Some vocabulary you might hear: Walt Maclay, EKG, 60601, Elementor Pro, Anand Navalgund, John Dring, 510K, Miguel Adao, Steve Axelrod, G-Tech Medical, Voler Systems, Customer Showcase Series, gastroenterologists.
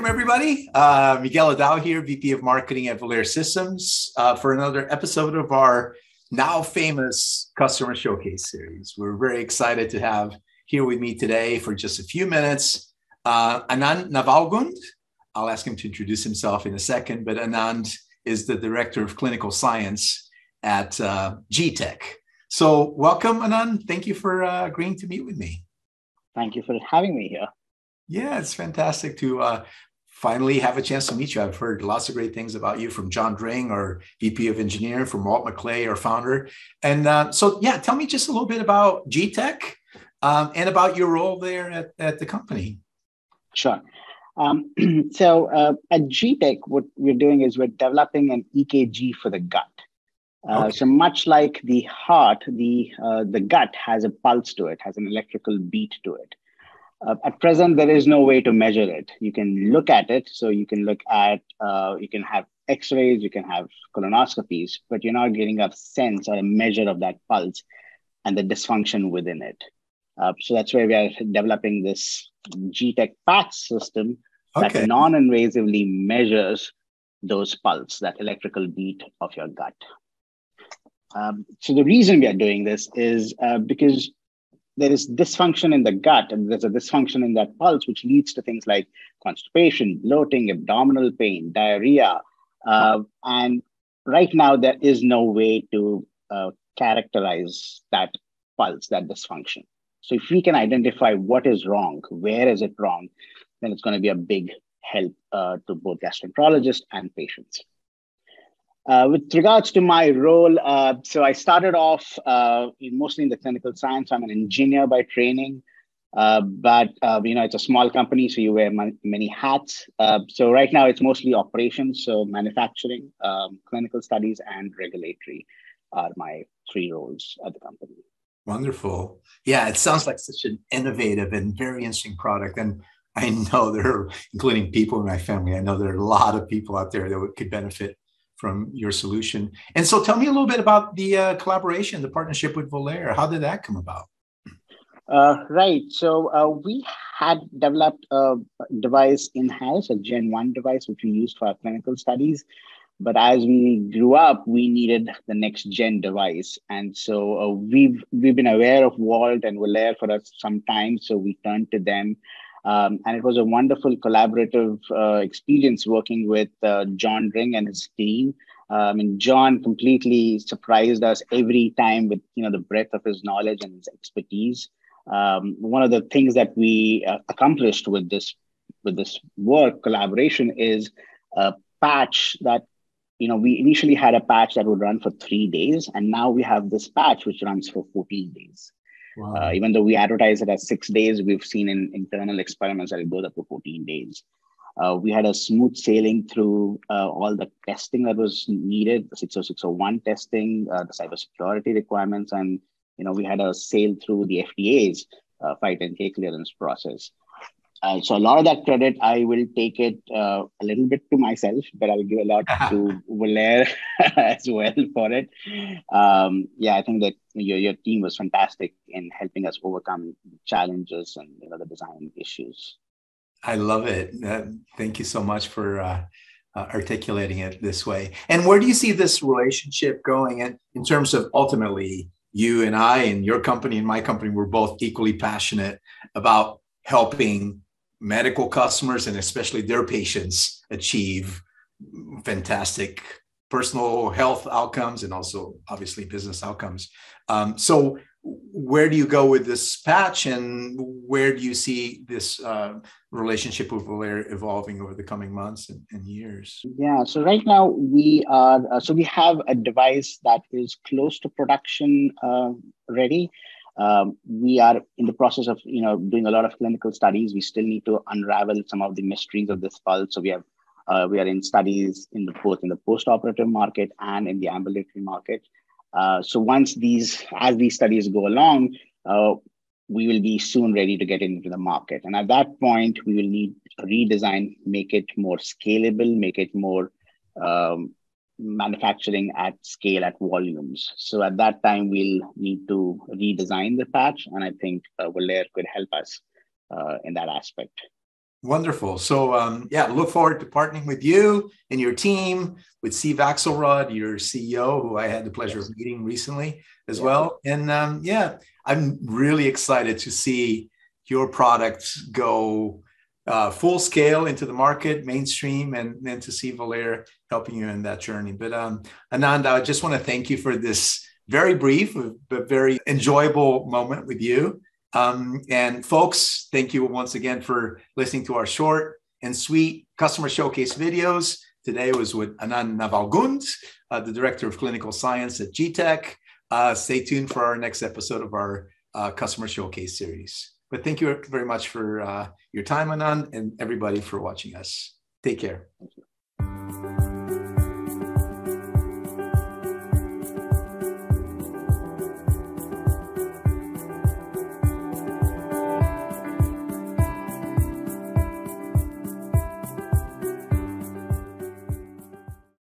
welcome everybody. Miguel Adao here, VP of Marketing at Voler Systems, for another episode of our now famous Customer Showcase series. We're very excited to have here with me today for just a few minutes, Anand Navalgund. I'll ask him to introduce himself in a second, but Anand is the Director of Clinical Science at G-Tech. So welcome, Anand. Thank you for agreeing to meet with me. Thank you for having me here. Yeah, it's fantastic to finally have a chance to meet you. I've heard lots of great things about you from John Dring, our VP of Engineering, from Walt Maclay, our founder. And so, yeah, tell me just a little bit about G-Tech and about your role there at the company. Sure. So at G-Tech, what we're doing is we're developing an EKG for the gut. So much like the heart, the gut has a pulse to it, has an electrical beat to it. At present, there is no way to measure it. You can look at it. So you can look at, you can have x-rays, you can have colonoscopies, but you're not getting a sense or a measure of that pulse and the dysfunction within it. So that's why we are developing this G-Tech PATH system that non-invasively measures those pulse, that electrical beat of your gut. So the reason we are doing this is because there is dysfunction in the gut, and there's a dysfunction in that pulse, which leads to things like constipation, bloating, abdominal pain, diarrhea. And right now, there is no way to characterize that pulse, that dysfunction. So if we can identify what is wrong, where is it wrong, then it's going to be a big help to both gastroenterologists and patients. With regards to my role, so I started off mostly in the clinical science. I'm an engineer by training, but you know, it's a small company, so you wear many hats. So right now it's mostly operations, so manufacturing, clinical studies, and regulatory are my three roles at the company. Wonderful. Yeah, it sounds like such an innovative and very interesting product. And I know there are, including people in my family, I know there are a lot of people out there that could benefit from your solution. And so tell me a little bit about the collaboration, the partnership with Voler. How did that come about? Right. So we had developed a device in-house, a Gen 1 device, which we used for our clinical studies. But as we grew up, we needed the next gen device. And so we've been aware of Walt and Voler for us some time, so we turned to them. And it was a wonderful collaborative experience working with John Dring and his team. And John completely surprised us every time with, you know, the breadth of his knowledge and his expertise. One of the things that we accomplished with this work collaboration is a patch that, you know, we initially had a patch that would run for 3 days, and now we have this patch which runs for 14 days. Wow. Even though we advertise it as 6 days, we've seen in internal experiments that it goes up to 14 days. We had a smooth sailing through all the testing that was needed, the 60601 testing, the cybersecurity requirements, and, you know, we had a sail through the FDA's 510K clearance process. So a lot of that credit, I will take it a little bit to myself, but I'll give a lot to Voler as well for it. Yeah, I think that your team was fantastic in helping us overcome challenges and, you know, the design issues. I love it. Thank you so much for articulating it this way. And where do you see this relationship going in terms of ultimately you and I and your company and my company, we're both equally passionate about helping medical customers and especially their patients achieve fantastic personal health outcomes and also obviously business outcomes. So where do you go with this patch, and where do you see this relationship with Voler evolving over the coming months and years? Yeah, so right now we are, so we have a device that is close to production ready. We are in the process of, you know, doing a lot of clinical studies. We still need to unravel some of the mysteries of this pulse. So we have, we are in studies in both in the post-operative market and in the ambulatory market. So once as these studies go along, we will be soon ready to get into the market. And at that point, we will need a redesign, make it more scalable, make it more manufacturing at scale, at volumes. So at that time, we'll need to redesign the patch. And I think Voler could help us in that aspect. Wonderful. So yeah, look forward to partnering with you and your team, with Steve Axelrod, your CEO, who I had the pleasure of meeting recently as well. And yeah, I'm really excited to see your products go full scale into the market, mainstream, and then to see Voler helping you in that journey. But Anand, I just want to thank you for this very brief but very enjoyable moment with you. And folks, thank you once again for listening to our short and sweet customer showcase videos. Today was with Anand Navalgund, the Director of Clinical Science at G-Tech. Stay tuned for our next episode of our customer showcase series. But thank you very much for your time, Anand, and everybody for watching us. Take care.